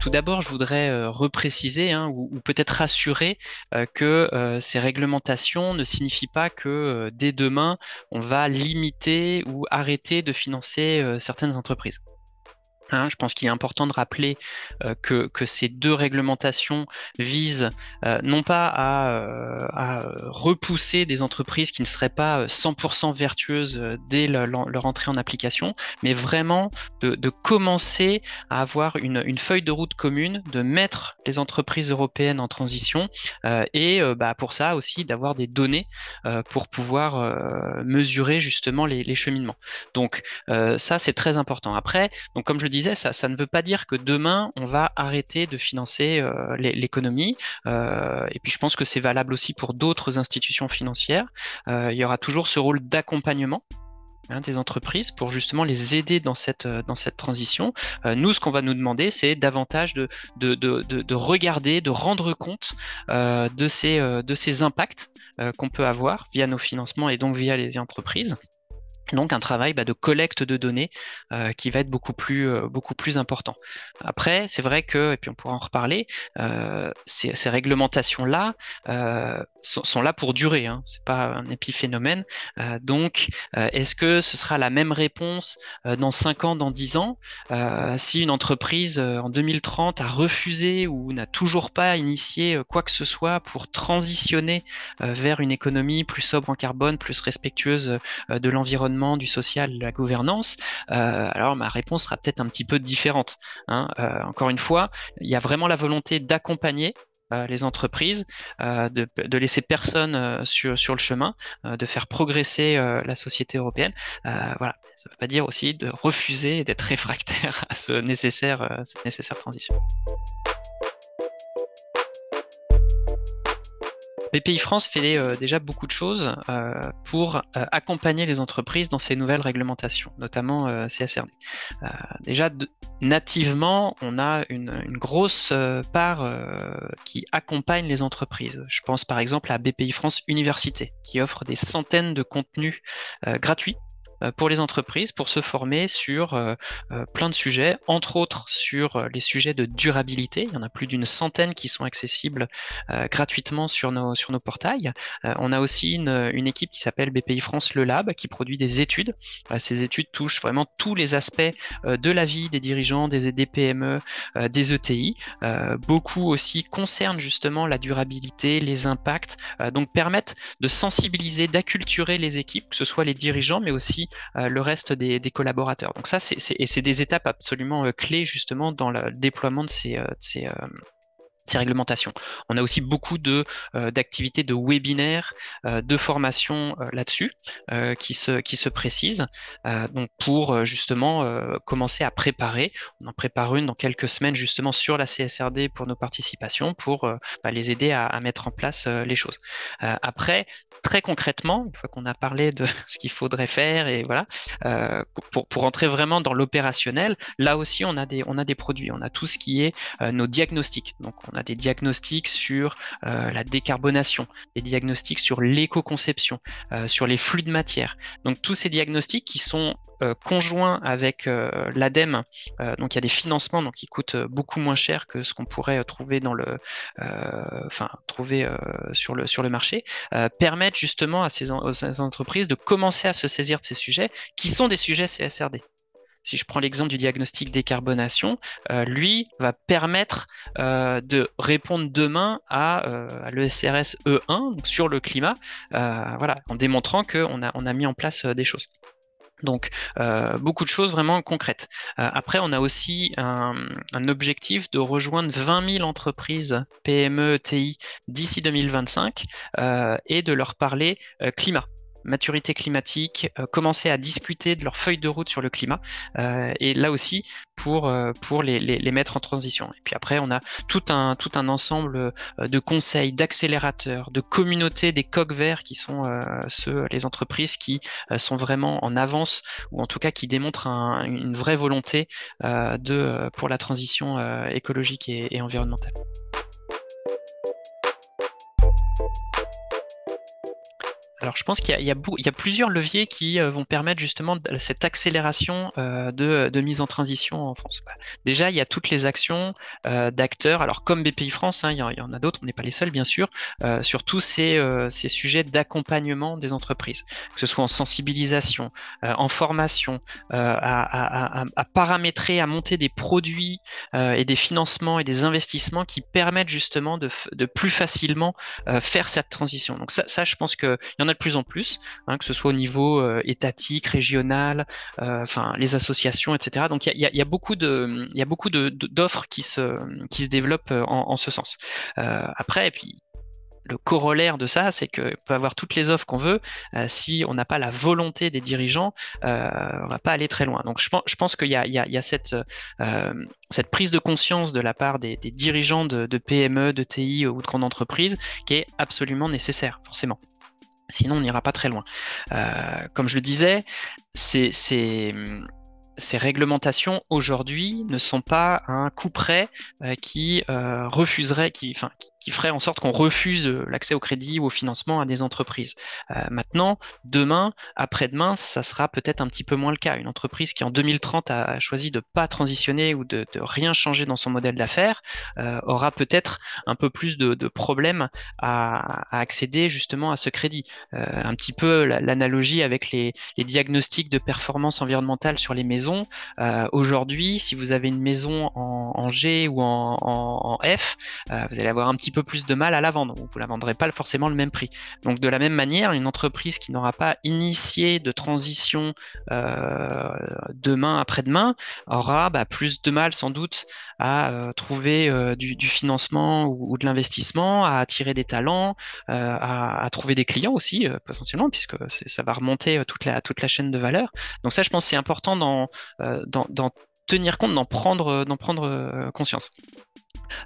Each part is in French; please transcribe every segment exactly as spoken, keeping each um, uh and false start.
Tout d'abord, je voudrais euh, repréciser hein, ou, ou peut-être rassurer euh, que euh, ces réglementations ne signifient pas que euh, dès demain, on va limiter ou arrêter de financer euh, certaines entreprises. Hein, je pense qu'il est important de rappeler euh, que, que ces deux réglementations visent euh, non pas à, euh, à repousser des entreprises qui ne seraient pas cent pour cent vertueuses dès le, le, leur entrée en application, mais vraiment de, de commencer à avoir une, une feuille de route commune, de mettre les entreprises européennes en transition euh, et euh, bah, pour ça aussi d'avoir des données euh, pour pouvoir euh, mesurer justement les, les cheminements. Donc euh, ça, c'est très important. Après, donc, comme je le dis, Ça, ça ne veut pas dire que demain, on va arrêter de financer euh, l'économie. Euh, et puis, je pense que c'est valable aussi pour d'autres institutions financières. Euh, il y aura toujours ce rôle d'accompagnement hein, des entreprises pour justement les aider dans cette, dans cette transition. Euh, nous, ce qu'on va nous demander, c'est davantage de, de, de, de, de regarder, de rendre compte euh, de, ces, euh, de ces impacts euh, qu'on peut avoir via nos financements et donc via les entreprises. Donc un travail bah, de collecte de données euh, qui va être beaucoup plus, euh, beaucoup plus important. Après, c'est vrai que, et puis on pourra en reparler, euh, ces, ces réglementations-là euh, sont, sont là pour durer, hein, c'est pas un épiphénomène. Euh, donc, euh, est-ce que ce sera la même réponse euh, dans cinq ans, dans dix ans, euh, si une entreprise euh, en deux mille trente a refusé ou n'a toujours pas initié euh, quoi que ce soit pour transitionner euh, vers une économie plus sobre en carbone, plus respectueuse euh, de l'environnement, du social, de la gouvernance, euh, alors ma réponse sera peut-être un petit peu différente. Hein. Euh, encore une fois, il y a vraiment la volonté d'accompagner euh, les entreprises, euh, de, de laisser personne euh, sur, sur le chemin, euh, de faire progresser euh, la société européenne. Euh, voilà, ça ne veut pas dire aussi de refuser d'être réfractaire à ce nécessaire, euh, cette nécessaire transition. Bpifrance fait euh, déjà beaucoup de choses euh, pour euh, accompagner les entreprises dans ces nouvelles réglementations, notamment euh, C S R D. Euh, déjà, de, nativement, on a une, une grosse euh, part euh, qui accompagne les entreprises. Je pense par exemple à Bpifrance Université, qui offre des centaines de contenus euh, gratuits pour les entreprises, pour se former sur euh, plein de sujets, entre autres sur les sujets de durabilité. Il y en a plus d'une centaine qui sont accessibles euh, gratuitement sur nos, sur nos portails. Euh, on a aussi une, une équipe qui s'appelle Bpifrance Le Lab, qui produit des études. Euh, ces études touchent vraiment tous les aspects euh, de la vie des dirigeants, des, des P M E, euh, des E T I. Euh, beaucoup aussi concernent justement la durabilité, les impacts, euh, donc permettent de sensibiliser, d'acculturer les équipes, que ce soit les dirigeants, mais aussi Euh, le reste des, des collaborateurs. Donc ça, c'est, c'est, c'est des étapes absolument euh, clés justement dans le déploiement de ces, euh, de ces, euh, ces réglementations. On a aussi beaucoup de, euh, d'activités de webinaires, euh, de formations euh, là-dessus euh, qui, se, qui se précisent euh, donc pour euh, justement euh, commencer à préparer. On en prépare une dans quelques semaines justement sur la C S R D pour nos participations pour euh, bah, les aider à, à mettre en place euh, les choses. Euh, après, très concrètement, une fois qu'on a parlé de ce qu'il faudrait faire et voilà, euh, pour, pour entrer vraiment dans l'opérationnel, là aussi on a des, on a des produits, on a tout ce qui est euh, nos diagnostics. Donc on a des diagnostics sur euh, la décarbonation, des diagnostics sur l'éco-conception, euh, sur les flux de matière. Donc tous ces diagnostics qui sont euh, conjoints avec euh, l'ADEME, euh, donc il y a des financements donc, qui coûtent beaucoup moins cher que ce qu'on pourrait trouver dans le, euh, enfin trouver euh, sur le sur le marché, euh, permettent justement à ces, aux, ces entreprises de commencer à se saisir de ces sujets qui sont des sujets C S R D. Si je prends l'exemple du diagnostic décarbonation, euh, lui va permettre euh, de répondre demain à, euh, à l'E S R S E un donc sur le climat, euh, voilà, en démontrant qu'on a, on a mis en place euh, des choses. Donc, euh, beaucoup de choses vraiment concrètes. Euh, après, on a aussi un, un objectif de rejoindre vingt mille entreprises P M E, E T I d'ici deux mille vingt-cinq euh, et de leur parler euh, climat, maturité climatique, euh, commencer à discuter de leur feuille de route sur le climat euh, et là aussi pour, euh, pour les, les, les mettre en transition. Et puis après, on a tout un, tout un ensemble de conseils, d'accélérateurs, de communautés, des coqs verts qui sont euh, ceux, les entreprises qui euh, sont vraiment en avance ou en tout cas qui démontrent un, une vraie volonté euh, de, pour la transition euh, écologique et, et environnementale. Alors je pense qu'il y, y, y a plusieurs leviers qui euh, vont permettre justement cette accélération euh, de, de mise en transition en France. Déjà, il y a toutes les actions euh, d'acteurs, alors comme Bpifrance, hein, il, y en, il y en a d'autres, on n'est pas les seuls bien sûr, euh, sur tous ces, euh, ces sujets d'accompagnement des entreprises, que ce soit en sensibilisation, euh, en formation, euh, à, à, à, à paramétrer, à monter des produits euh, et des financements et des investissements qui permettent justement de, de plus facilement euh, faire cette transition. Donc ça, ça je pense qu'il y en a de plus en plus, hein, que ce soit au niveau euh, étatique, régional, euh, enfin les associations, et cetera. Donc il y, y, y a beaucoup de, il y a beaucoup de, de, d'offres qui se, qui se développent en, en ce sens. Euh, après, et puis le corollaire de ça, c'est qu'on peut avoir toutes les offres qu'on veut, euh, si on n'a pas la volonté des dirigeants, euh, on ne va pas aller très loin. Donc je pense, je pense qu'il y a, il y a, il y a cette, euh, cette prise de conscience de la part des, des dirigeants de, de P M E, de T I ou de grandes entreprises qui est absolument nécessaire, forcément. Sinon, on n'ira pas très loin. Euh, comme je le disais, c'est... ces réglementations aujourd'hui ne sont pas un coup près euh, qui euh, refuserait, qui, enfin, qui, qui ferait en sorte qu'on refuse l'accès au crédit ou au financement à des entreprises. Euh, maintenant, demain, après-demain, ça sera peut-être un petit peu moins le cas. Une entreprise qui en deux mille trente a choisi de ne pas transitionner ou de, de rien changer dans son modèle d'affaires euh, aura peut-être un peu plus de, de problèmes à, à accéder justement à ce crédit. Euh, un petit peu l'analogie avec les, les diagnostics de performance environnementale sur les maisons. Euh, Aujourd'hui, si vous avez une maison en, en G ou en, en, en F, euh, vous allez avoir un petit peu plus de mal à la vendre. Vous la vendrez pas forcément le même prix. Donc de la même manière, une entreprise qui n'aura pas initié de transition euh, demain après-demain aura bah, plus de mal sans doute à euh, trouver euh, du, du financement ou, ou de l'investissement, à attirer des talents, euh, à, à trouver des clients aussi euh, potentiellement, puisque ça va remonter toute la, toute la chaîne de valeur. Donc ça, je pense, c'est important dans D'en, d'en tenir compte, d'en prendre, d'en prendre conscience.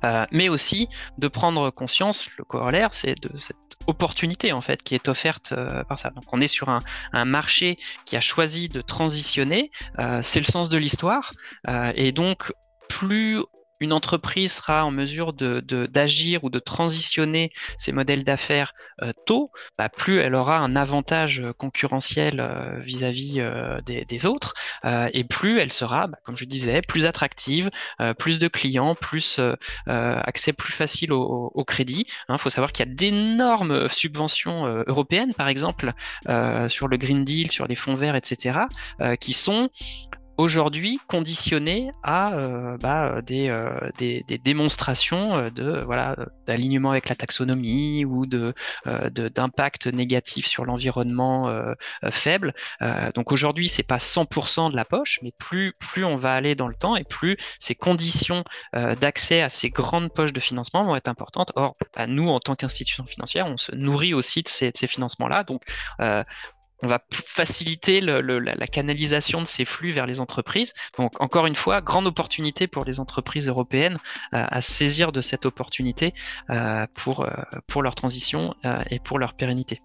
Euh, mais aussi de prendre conscience, le corollaire, c'est de cette opportunité en fait qui est offerte euh, par ça. Donc on est sur un, un marché qui a choisi de transitionner, euh, c'est le sens de l'histoire, euh, et donc plus une entreprise sera en mesure de, de, d'agir ou de transitionner ses modèles d'affaires euh, tôt, bah, plus elle aura un avantage concurrentiel euh, vis-à-vis euh, des, des autres, euh, et plus elle sera, bah, comme je disais, plus attractive, euh, plus de clients, plus euh, accès plus facile au, au, au crédit. Hein, faut savoir qu'il y a d'énormes subventions euh, européennes, par exemple, euh, sur le Green Deal, sur les fonds verts, et cetera, euh, qui sont aujourd'hui conditionné à euh, bah, des, euh, des, des démonstrations de voilà d'alignement avec la taxonomie ou de, euh, de d'impact négatif sur l'environnement euh, faible. Euh, donc aujourd'hui, c'est pas cent pour cent de la poche, mais plus plus on va aller dans le temps et plus ces conditions euh, d'accès à ces grandes poches de financement vont être importantes. Or, bah, nous, en tant qu'institution financière, on se nourrit aussi de ces, de ces financements-là. Donc euh, on va faciliter le, le, la, la canalisation de ces flux vers les entreprises. Donc, encore une fois, grande opportunité pour les entreprises européennes euh, à saisir de cette opportunité euh, pour, euh, pour leur transition euh, et pour leur pérennité.